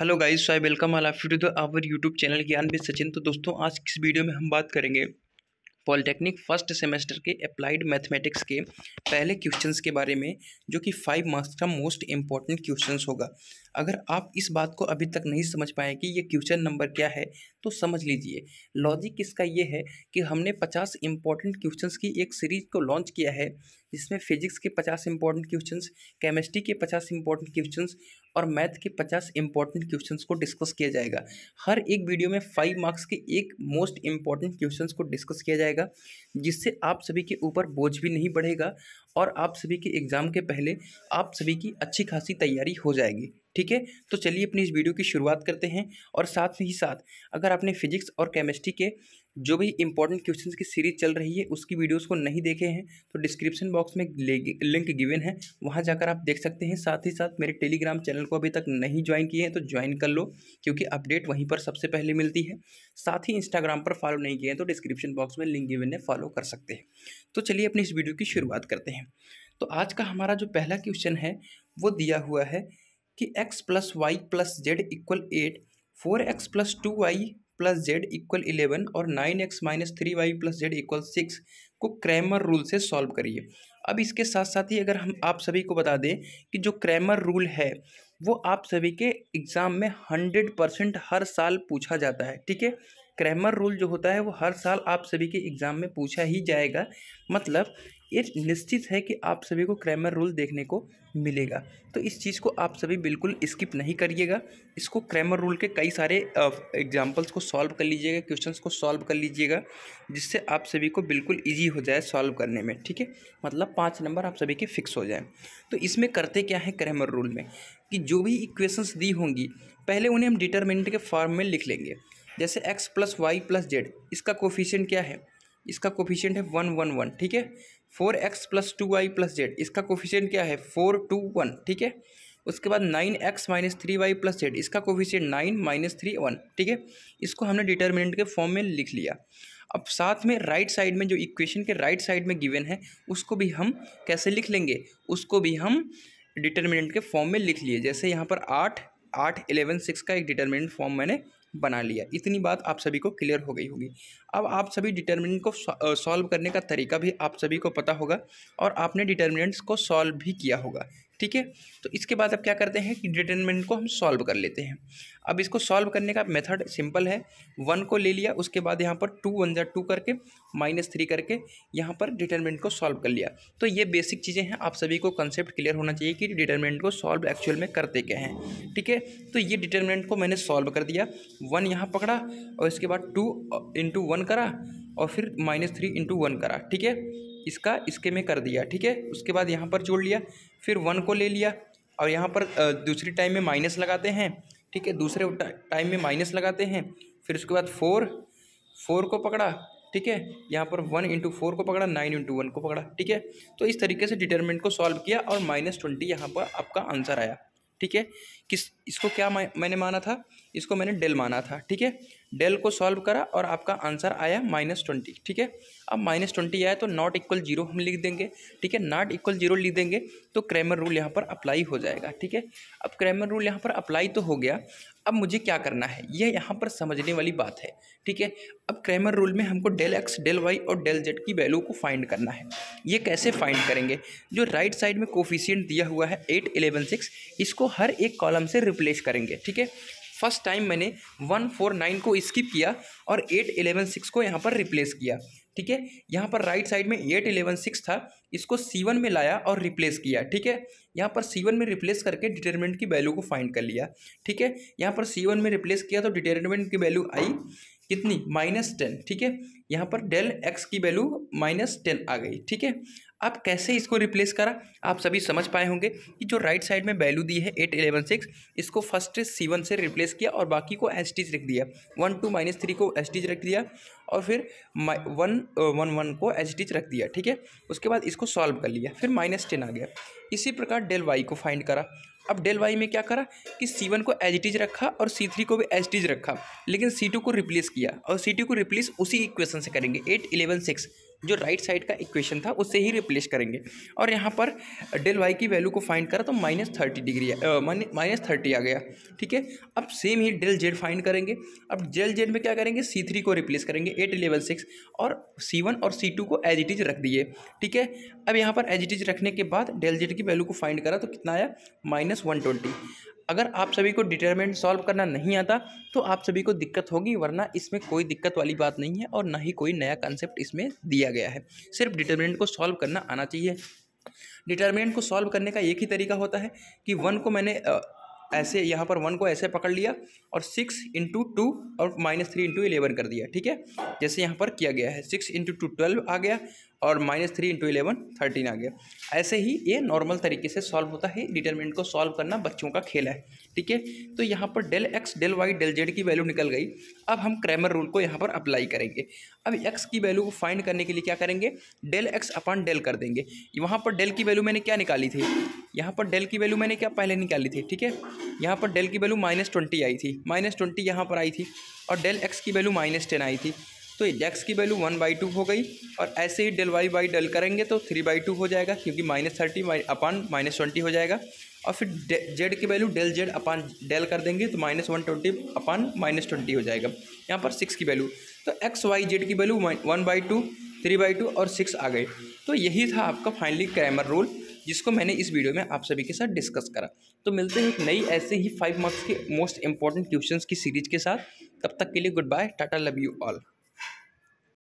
Hello guys, so I welcome all of you to our YouTube channel Gyan with Sachin. तो दोस्तों, आज इस video में हम बात करेंगे पॉलिटेक्निक फर्स्ट सेमेस्टर के अप्लाइड मैथमेटिक्स के पहले क्वेश्चंस के बारे में, जो कि 5 मार्क्स का मोस्ट इम्पॉर्टेंट क्वेश्चंस होगा। अगर आप इस बात को अभी तक नहीं समझ पाए कि ये क्वेश्चन नंबर क्या है, तो समझ लीजिए लॉजिक इसका ये है कि हमने 50 इम्पॉर्टेंट क्वेश्चंस की एक सीरीज़ को लॉन्च किया है, जिसमें फिजिक्स के 50 इम्पॉर्टेंट क्वेश्चंस, केमिस्ट्री के 50 इम्पॉर्टेंट क्वेश्चंस और मैथ के 50 इम्पॉर्टेंट क्वेश्चंस को डिस्कस किया जाएगा। हर एक वीडियो में 5 मार्क्स के एक मोस्ट इम्पॉर्टेंट क्वेश्चंस को डिस्कस किया जाएगा, जिससे आप सभी के ऊपर बोझ भी नहीं बढ़ेगा और आप सभी के एग्ज़ाम के पहले आप सभी की अच्छी खासी तैयारी हो जाएगी। ठीक है, तो चलिए अपनी इस वीडियो की शुरुआत करते हैं। और साथ ही साथ अगर आपने फिजिक्स और केमिस्ट्री के जो भी इंपॉर्टेंट क्वेश्चंस की सीरीज चल रही है उसकी वीडियोस को नहीं देखे हैं तो डिस्क्रिप्शन बॉक्स में लिंक गिवन है, वहां जाकर आप देख सकते हैं। साथ ही साथ मेरे टेलीग्राम चैनल को अभी तक नहीं ज्वाइन किए हैं तो ज्वाइन कर लो, क्योंकि अपडेट वहीं पर सबसे पहले मिलती है। साथ ही इंस्टाग्राम पर फॉलो नहीं किए हैं तो डिस्क्रिप्शन बॉक्स में लिंक गिवन है, फॉलो कर सकते हैं। तो चलिए अपनी इस वीडियो की शुरुआत करते हैं। तो आज का हमारा जो पहला क्वेश्चन है वो दिया हुआ है कि x + y + z = 8, 4x + 2y + z = 11 और 9x - 3y + z = 6 को क्रैमर रूल से सॉल्व करिए। अब इसके साथ साथ ही अगर हम आप सभी को बता दें कि जो क्रैमर रूल है वो आप सभी के एग्ज़ाम में 100% हर साल पूछा जाता है। ठीक है, क्रैमर रूल जो होता है वो हर साल आप सभी के एग्ज़ाम में पूछा ही जाएगा, मतलब ये निश्चित है कि आप सभी को क्रैमर रूल देखने को मिलेगा। तो इस चीज़ को आप सभी बिल्कुल स्किप नहीं करिएगा, इसको क्रैमर रूल के कई सारे एग्जाम्पल्स को सॉल्व कर लीजिएगा, क्वेश्चंस को सॉल्व कर लीजिएगा, जिससे आप सभी को बिल्कुल इजी हो जाए सॉल्व करने में। ठीक है, मतलब 5 नंबर आप सभी के फिक्स हो जाएँ। तो इसमें करते क्या है क्रैमर रूल में कि जो भी इक्वेशंस दी होंगी पहले उन्हें हम डिटरमिनेंट के फॉर्म में लिख लेंगे। जैसे x + y + z, इसका कोफिशिएंट क्या है? इसका कोफिशिएंट है 1, 1, 1। ठीक है, 4x + 2y + z, इसका कोफिशिएंट क्या है? 4, 2, 1। ठीक है, उसके बाद 9x - 3y + z, इसका कोफिशिएंट 9 - 3, 1। ठीक है, इसको हमने डिटरमिनेंट के फॉर्म में लिख लिया। अब साथ में राइट साइड में जो इक्वेशन के राइट साइड में गिवन है उसको भी हम कैसे लिख लेंगे? उसको भी हम डिटरमिनेंट के फॉर्म में लिख लिए। जैसे यहाँ पर 8, 8, 11, 6 का एक डिटरमिनेंट फॉर्म मैंने बना लिया। इतनी बात आप सभी को क्लियर हो गई होगी। अब आप सभी डिटरमिनेंट को सॉल्व करने का तरीका भी आप सभी को पता होगा और आपने डिटरमिनेंट्स को सॉल्व भी किया होगा। ठीक है, तो इसके बाद अब क्या करते हैं कि डिटरमिनेंट को हम सॉल्व कर लेते हैं। अब इसको सॉल्व करने का मेथड सिंपल है, 1 को ले लिया, उसके बाद यहाँ पर 2, 1 जा 2 करके -3 करके यहाँ पर डिटरमिनेंट को सॉल्व कर लिया। तो ये बेसिक चीज़ें हैं, आप सभी को कंसेप्ट क्लियर होना चाहिए कि डिटरमिनेंट को सॉल्व एक्चुअल में करते क्या हैं। ठीक है, तो ये डिटरमिनेंट को मैंने सॉल्व कर दिया, 1 यहाँ पकड़ा और इसके बाद 2 × 1 करा और फिर -3 × 1 करा। ठीक है, इसका इसके में कर दिया। ठीक है, उसके बाद यहाँ पर जोड़ लिया, फिर 1 को ले लिया और यहाँ पर दूसरी टाइम में माइनस लगाते हैं। ठीक है, दूसरे टाइम में माइनस लगाते हैं, फिर उसके बाद 4 को पकड़ा। ठीक है, यहाँ पर 1 × 4 को पकड़ा, 9 × 1 को पकड़ा। ठीक है, तो इस तरीके से डिटरमिनेंट को सॉल्व किया और -20 यहाँ पर आपका आंसर आया। ठीक है, किस इसको क्या मैंने माना था? इसको मैंने डेल माना था। ठीक है, डेल को सॉल्व करा और आपका आंसर आया -20। ठीक है, अब -20 आया तो ≠ 0 हम लिख देंगे। ठीक है, ≠ 0 लिख देंगे तो क्रैमर रूल यहाँ पर अप्लाई हो जाएगा। ठीक है, अब क्रैमर रूल यहाँ पर अप्लाई तो हो गया, अब मुझे क्या करना है ये यहाँ पर समझने वाली बात है। ठीक है, अब क्रैमर रूल में हमको del x, del y और del z की वैल्यू को फाइंड करना है। ये कैसे फाइंड करेंगे? जो राइट साइड में कोफिशिएंट दिया हुआ है 8, 11, 6, इसको हर एक कॉलम से रिप्लेस करेंगे। ठीक है, फर्स्ट टाइम मैंने 1, 4, 9 को स्किप किया और 8, 11, 6 को यहाँ पर रिप्लेस किया। ठीक है, यहाँ पर राइट साइड में 8, 11, 6 था, इसको C1 में लाया और रिप्लेस किया। ठीक है, यहाँ पर C1 में रिप्लेस करके डिटरमिनेंट की वैल्यू को फाइंड कर लिया। ठीक है, यहाँ पर C1 में रिप्लेस किया तो डिटरमिनेंट की वैल्यू आई कितनी? -10। ठीक है, यहाँ पर डेल एक्स की वैल्यू -10 आ गई। ठीक है, अब कैसे इसको रिप्लेस करा आप सभी समझ पाए होंगे कि जो राइट साइड में वैल्यू दी है 8, 11, 6, इसको फर्स्ट C1 से रिप्लेस किया और बाकी को एसटीज रख दिया। 1, 2, -3 को एसटीज रख दिया और फिर 1, 1, 1 को एसटीज रख दिया। ठीक है, उसके बाद इसको सॉल्व कर लिया, फिर -10 आ गया। इसी प्रकार डेल वाई को फाइंड करा। अब डेल वाई में क्या करा कि C1 को एसटीज रखा और C3 को भी एसटीज रखा, लेकिन C2 को रिप्लेस किया और C2 को रिप्लेस उसी इक्वेशन से करेंगे 8, 11, 6। जो राइट साइड का इक्वेशन था उससे ही रिप्लेस करेंगे। और यहाँ पर डेल वाई की वैल्यू को फाइंड करा तो -30 आ गया, ठीक है। अब सेम ही डेल जेड फाइंड करेंगे। अब डेल जेड में क्या करेंगे, C3 को रिप्लेस करेंगे 8, 11, 6 और C1 और C2 को एज इट इज रख दिए, ठीक है। अब यहाँ पर एज इट इज रखने के बाद डेल जेड की वैल्यू को फाइंड करा तो कितना आया, -120। अगर आप सभी को डिटरमिनेंट सॉल्व करना नहीं आता तो आप सभी को दिक्कत होगी, वरना इसमें कोई दिक्कत वाली बात नहीं है और ना ही कोई नया कंसेप्ट इसमें दिया गया है। सिर्फ डिटरमिनेंट को सॉल्व करना आना चाहिए। डिटरमिनेंट को सॉल्व करने का एक ही तरीका होता है कि 1 को मैंने ऐसे, यहाँ पर 1 को ऐसे पकड़ लिया और 6 × 2 और -3 × 11 कर दिया, ठीक है, जैसे यहाँ पर किया गया है। 6 × 2 12 आ गया और -3 × 11 13 आ गया। ऐसे ही ये नॉर्मल तरीके से सॉल्व होता है। डिटरमिनेंट को सॉल्व करना बच्चों का खेल है, ठीक है। तो यहाँ पर del x, del y, del z की वैल्यू निकल गई। अब हम क्रैमर रूल को यहाँ पर अप्लाई करेंगे। अब एक्स की वैल्यू को फाइंड करने के लिए क्या करेंगे, डेल एक्स अपॉन डेल कर देंगे। वहाँ पर डेल की वैल्यू मैंने क्या निकाली थी, यहाँ पर डेल की वैल्यू मैंने क्या पहले निकाली थी, ठीक है। यहाँ पर डेल की वैल्यू -20 आई थी, -20 यहाँ पर आई थी और डेल एक्स की वैल्यू -10 आई थी। तो एक्स की वैल्यू 1/2 हो गई और ऐसे ही डेल वाई बाई डेल करेंगे तो 3/2 हो जाएगा, क्योंकि -30 अपान -20 हो जाएगा। और फिर जेड की value del Z upon del कर देंगे तो -120 अपान -20 हो जाएगा। यहाँ पर 6 की वैल्यू, तो एक्स वाई जेड की वैल्यू 1/2, 3/2 और 6 आ गए। तो यही था आपका फाइनली क्रैमर रूल, जिसको मैंने इस वीडियो में आप सभी के साथ डिस्कस करा। तो मिलते हैं एक नई ऐसे ही 5 मार्क्स के मोस्ट इंपॉर्टेंट क्वेश्चंस की सीरीज के साथ। तब तक के लिए good bye, tata, love you all.